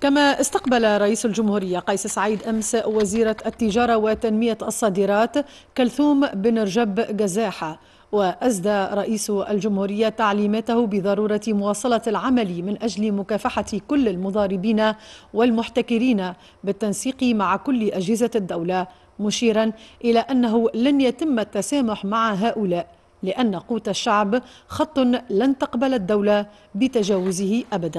كما استقبل رئيس الجمهورية قيس سعيد أمس وزيرة التجارة وتنمية الصادرات كلثوم بنرجب جزاحة، وأسدى رئيس الجمهورية تعليماته بضرورة مواصلة العمل من أجل مكافحة كل المضاربين والمحتكرين بالتنسيق مع كل أجهزة الدولة، مشيرا إلى أنه لن يتم التسامح مع هؤلاء لأن قوت الشعب خط لن تقبل الدولة بتجاوزه أبدا.